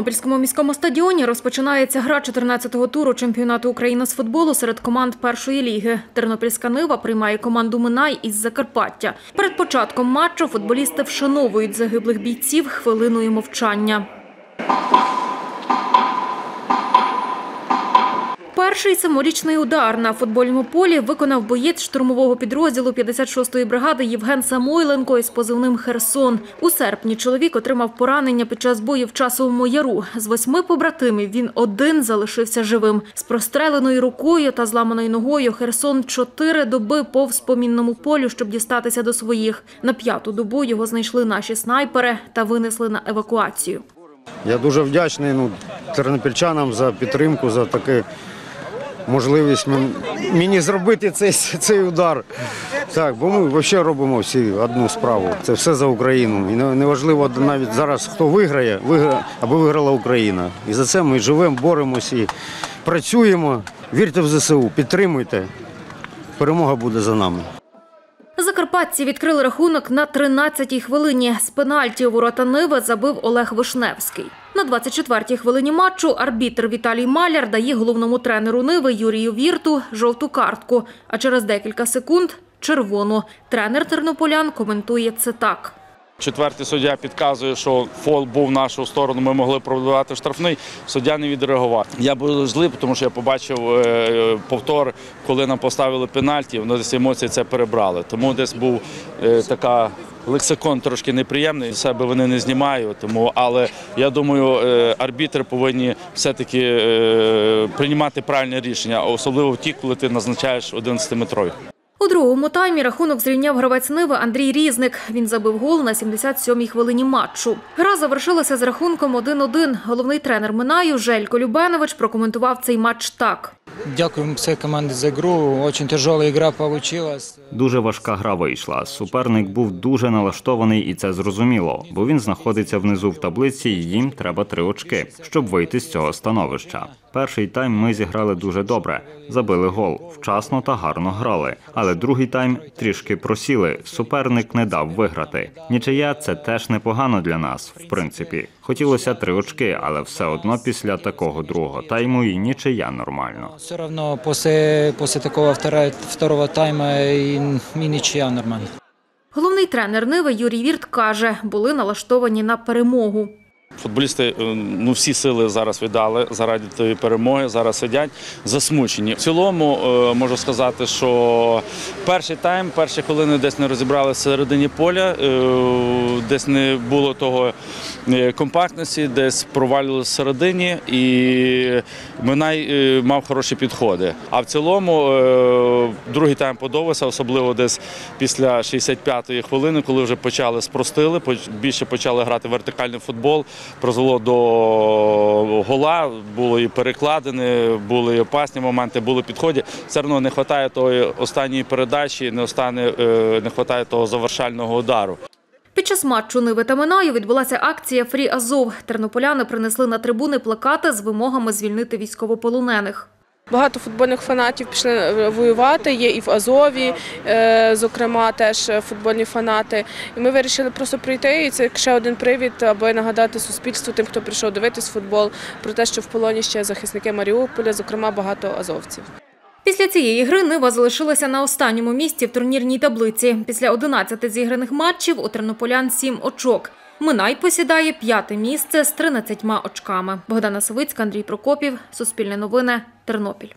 Тернопільському міському стадіоні розпочинається гра 14-го туру чемпіонату України з футболу серед команд першої ліги. Тернопільська Нива приймає команду Минай із Закарпаття. Перед початком матчу футболісти вшановують загиблих бійців хвилиною мовчання. Перший саморічний удар на футбольному полі виконав боєць штурмового підрозділу 56-ї бригади Євген Самойленко із позивним «Херсон». У серпні чоловік отримав поранення під час бою в Часовому Яру. З 8 побратимів він один залишився живим. З простреленою рукою та зламаною ногою Херсон 4 доби повз по мінному полю, щоб дістатися до своїх. На 5-ту добу його знайшли наші снайпери та винесли на евакуацію. Я дуже вдячний тернопільчанам за підтримку, за таке... можливість мені зробити цей удар. Так, бо ми взагалі робимо всі одну справу. Це все за Україну. І неважливо навіть зараз, хто виграє, аби виграла Україна. І за це ми живемо, боремося і працюємо. Вірте в ЗСУ, підтримуйте. Перемога буде за нами. Закарпатці відкрили рахунок на 13-й хвилині. З пенальті у ворота Ниви забив Олег Вишневський. На 24-й хвилині матчу арбітр Віталій Маляр дає головному тренеру Ниви Юрію Вірту жовту картку, а через декілька секунд – червону. Тренер тернополян коментує це так. 4-й суддя підказує, що фол був в нашу сторону, ми могли продавати штрафний, суддя не відреагував. Я був злий, тому що я побачив повтор, коли нам поставили пенальті, вони десь емоції це перебрали. Тому десь був така лексикон трошки неприємний, себе вони не знімають. Але я думаю, арбітри повинні все-таки приймати правильне рішення, особливо в ті, коли ти назначаєш 11-метрові. У другому таймі рахунок зрівняв гравець Ниви Андрій Різник. Він забив гол на 77-й хвилині матчу. Гра завершилася з рахунком 1-1. Головний тренер Минаю Желько Любенович прокоментував цей матч так. Дякуємо всій команді за гру. Дуже тяжела гра вийшла. Дуже важка гра вийшла. Суперник був дуже налаштований і це зрозуміло, бо він знаходиться внизу в таблиці і їм треба 3 очки, щоб вийти з цього становища. Перший тайм ми зіграли дуже добре, забили гол, вчасно та гарно грали. Але другий тайм трішки просіли, суперник не дав виграти. Нічия – це теж непогано для нас, в принципі. Хотілося 3 очки, але все одно після такого другого тайму і нічия нормально. Все одно після такого другого тайму і нічия нормально. Головний тренер Ниви Юрій Вірт каже, були налаштовані на перемогу. Футболісти всі сили зараз віддали заради тієї перемоги, зараз сидять засмучені. В цілому можу сказати, що перший тайм, перші хвилини десь не розібралися всередині поля, десь не було того компактності, десь провалювалося всередині і Минай мав хороші підходи. А в цілому другий тайм подобався, особливо десь після 65-ї хвилини, коли вже почали спростили, більше почали грати вертикальний футбол. Призвело до гола, були і перекладини, були і опасні моменти, були підходи. Все одно не вистачає тої останньої передачі, не вистачає того завершального удару. Під час матчу Ниви та Минаю відбулася акція «Фрі Азов». Тернополяни принесли на трибуни плакати з вимогами звільнити військовополонених. Багато футбольних фанатів пішли воювати, є і в Азові, зокрема, теж футбольні фанати. І ми вирішили просто прийти, і це ще один привід, аби нагадати суспільству, тим, хто прийшов дивитись футбол, про те, що в полоні ще захисники Маріуполя, зокрема, багато азовців. Після цієї гри Нива залишилася на останньому місці в турнірній таблиці. Після 11 зіграних матчів у тернополян 7 очок. Минай посідає 5-те місце з 13 очками. Богдана Савицька, Андрій Прокопів, Суспільне новини, Тернопіль.